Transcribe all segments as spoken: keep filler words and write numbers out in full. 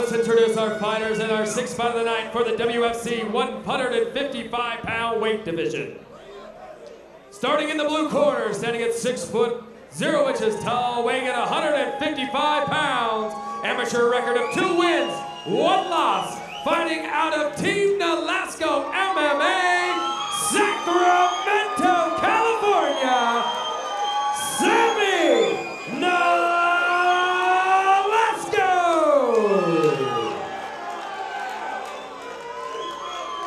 Let's introduce our fighters in our sixth fight of the night for the W F C one fifty-five pound weight division. Starting in the blue corner, standing at six foot zero inches tall, weighing at one fifty-five pounds, amateur record of two wins, one loss, fighting out of Team Nolasco M M A, Sacramento, California, Sammy Nolasco.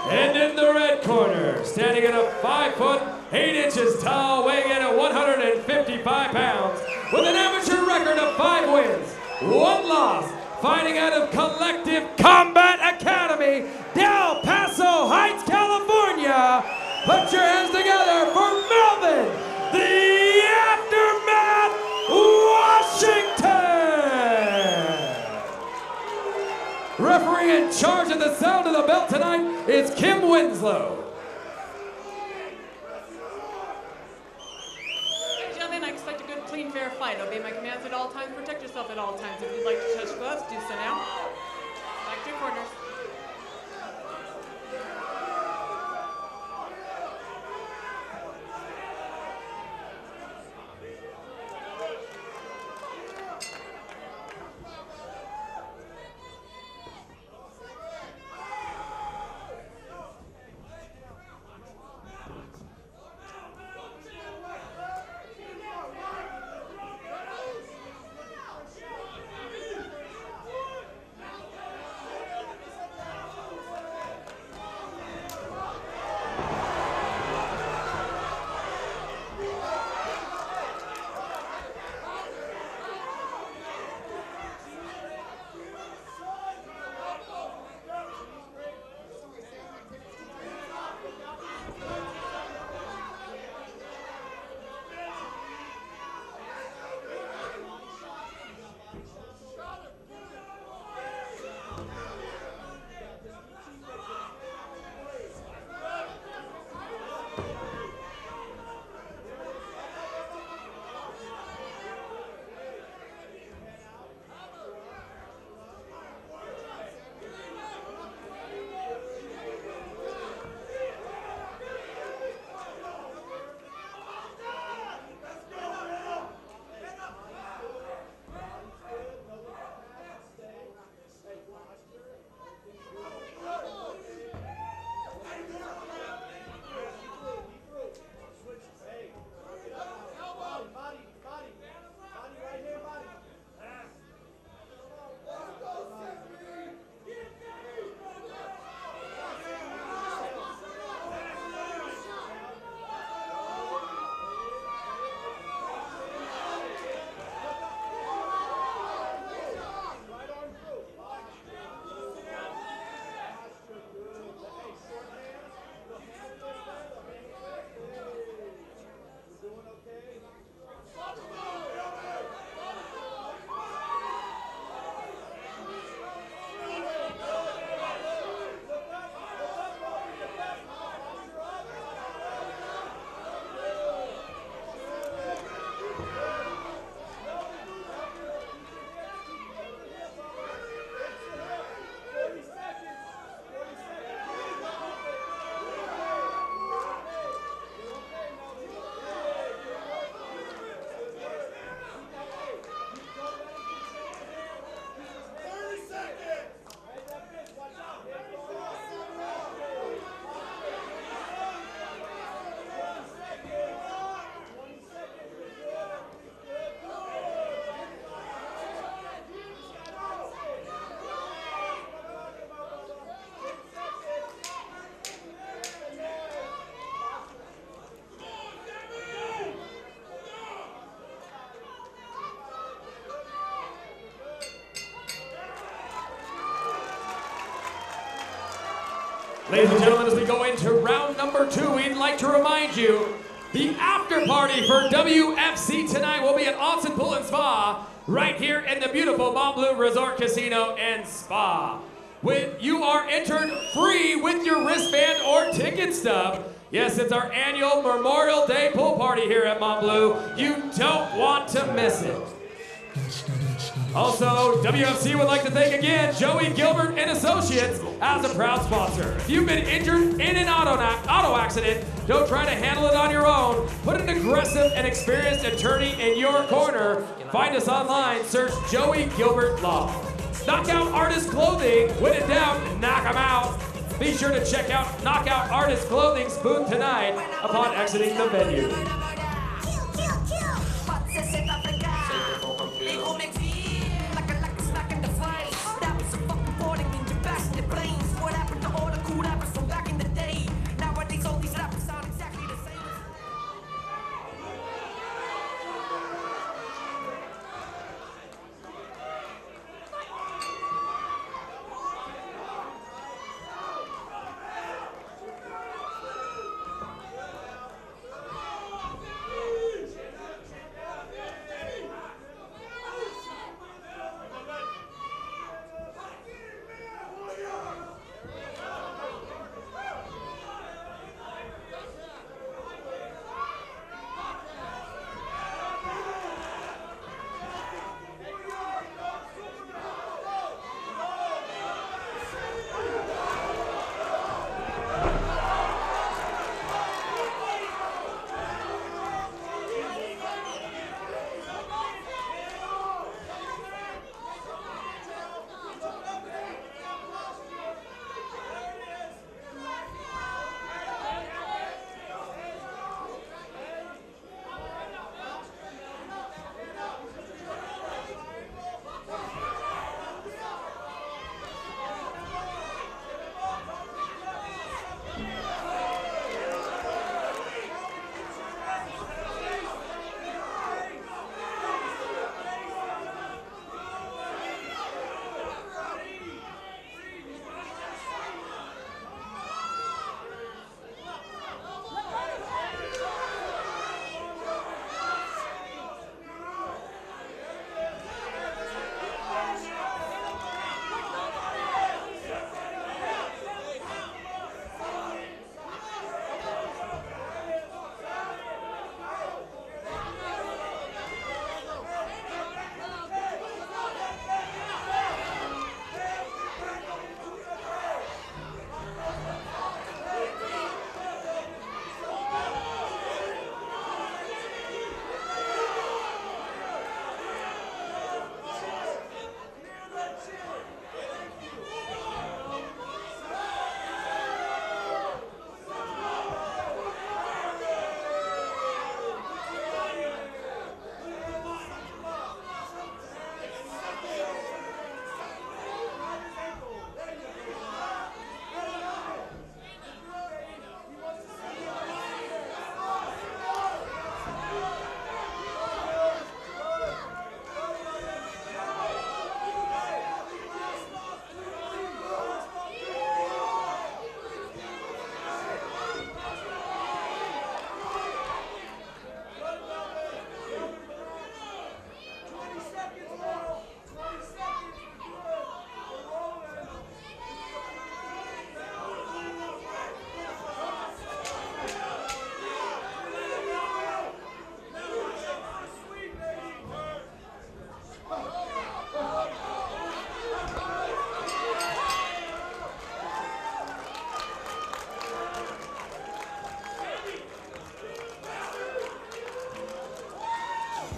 And in the red corner, standing at a five foot, eight inches tall, weighing in at one fifty-five pounds, with an amateur record of five wins, one loss, fighting out of Collective Combat Academy, Del Paso Heights, California. Put your hands together for Melvin, the Adamant Washington. Referee in charge of the sound of the bell tonight, it's Kim Winslow. Ladies and gentlemen, I expect a good, clean, fair fight. Obey my commands at all times. Protect yourself at all times. If you'd like to touch gloves, do so now. Back to your corners. Ladies and gentlemen, as we go into round number two, we'd like to remind you the after party for W F C tonight will be at Pool and Spa, right here in the beautiful Montbleu Resort Casino and Spa. With, you are entered free with your wristband or ticket stub. Yes, it's our annual Memorial Day pool party here at Montbleu. You don't want to miss it. Also, W F C would like to thank again Joey Gilbert and Associates as a proud sponsor. If you've been injured in an auto, auto accident, don't try to handle it on your own. Put an aggressive and experienced attorney in your corner. Find us online, search Joey Gilbert Law. Knockout Artist Clothing, when in doubt, knock them out. Be sure to check out Knockout Artist Clothing's booth tonight upon exiting the venue.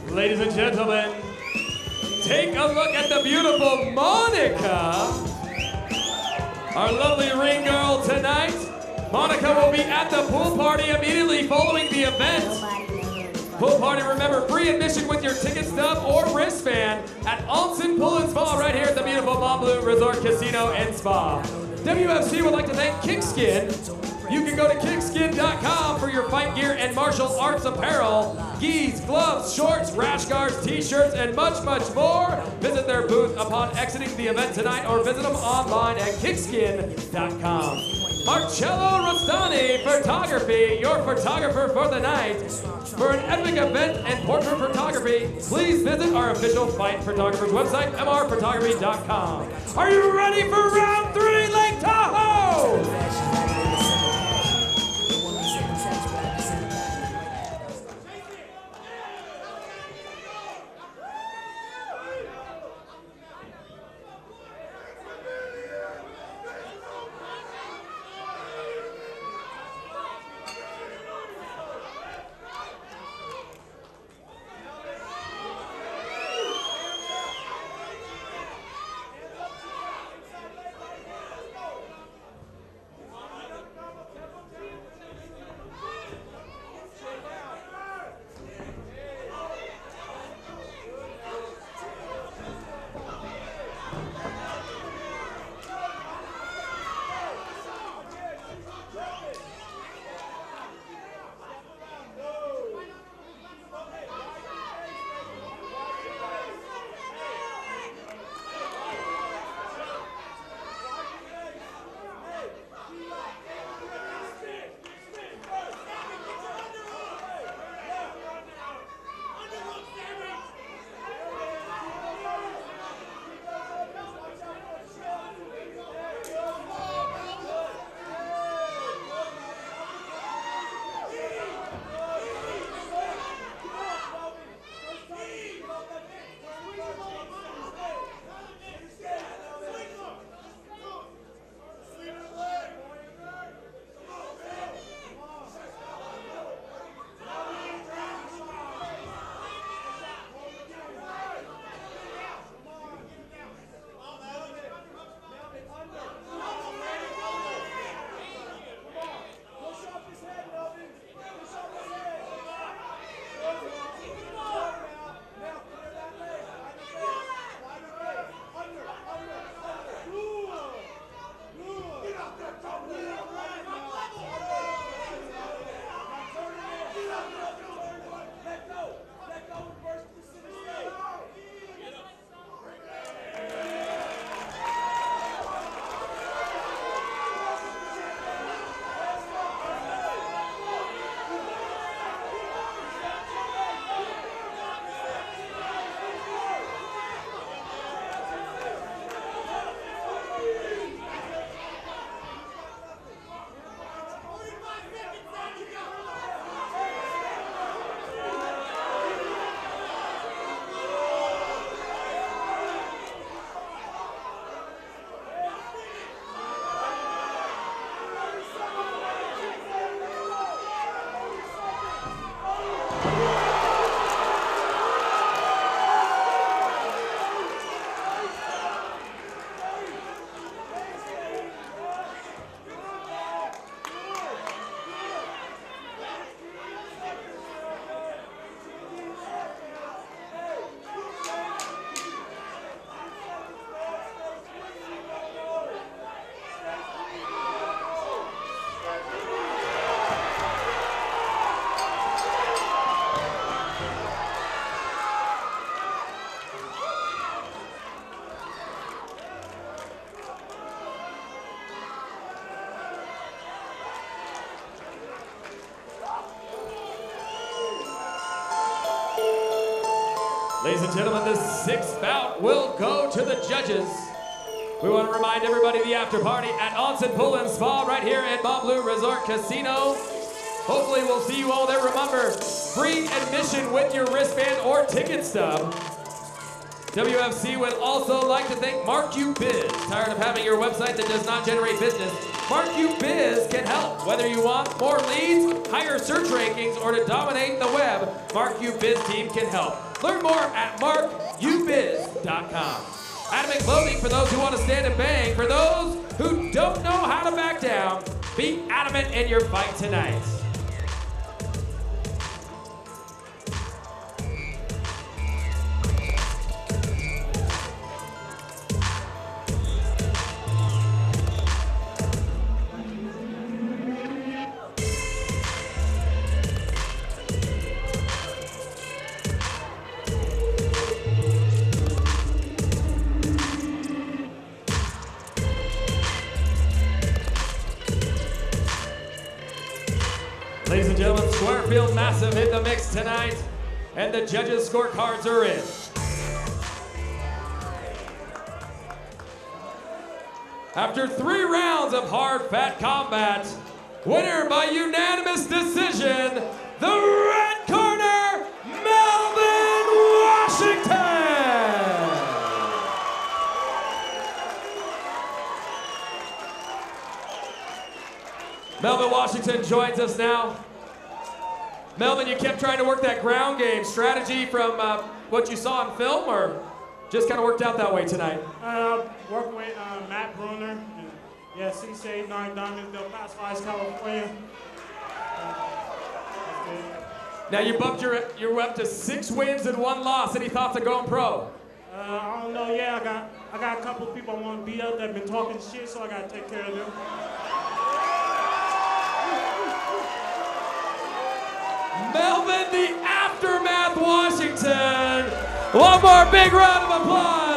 Ladies and gentlemen, take a look at the beautiful Monica, our lovely ring girl tonight. Monica will be at the pool party immediately following the event. Pool party, remember, free admission with your ticket stub or wristband at Olsen Pool and Spa right here at the beautiful Montbleu Resort Casino and Spa. W F C would like to thank KickSkin. You can go to kick skin dot com for your fight gear and martial arts apparel. Geese, gloves, shorts, rash guards, t-shirts, and much, much more. Visit their booth upon exiting the event tonight or visit them online at kick skin dot com. Marcello Rastani Photography, your photographer for the night. For an epic event and portrait photography, please visit our official fight photographer's website, m r photography dot com. Are you ready for round three, Lake Tahoe? Ladies and gentlemen, this sixth bout will go to the judges. We want to remind everybody of the after party at Onsen Pool and Spa right here at Montbleu Resort Casino. Hopefully we'll see you all there. Remember, free admission with your wristband or ticket stub. W F C would also like to thank MarkUBiz. Tired of having your website that does not generate business? MarkUBiz can help. Whether you want more leads, higher search rankings, or to dominate the web, MarkUBiz team can help. Learn more at mark u biz dot com. Adamant Clothing, for those who want to stand and bang. For those who don't know how to back down, be adamant in your fight tonight. Ladies and gentlemen, Squarefield Massive in the mix tonight, and the judges' scorecards are in. After three rounds of hard, fat combat, winner by unanimous decision, the red corner, Melvin Washington! Melvin Washington joins us now. Melvin, you kept trying to work that ground game strategy from uh, what you saw in film, or just kind of worked out that way tonight? Uh, working with uh, Matt Brunner, and yeah, six eight nine Diamonds, Del Paso, California. Uh, now you bumped your, you're up to six wins and one loss. Any thoughts of going pro? Uh, I don't know. Yeah, I got I got a couple of people I want to beat up that have been talking shit, so I gotta take care of them. Melvin the Aftermath Washington. One more big round of applause.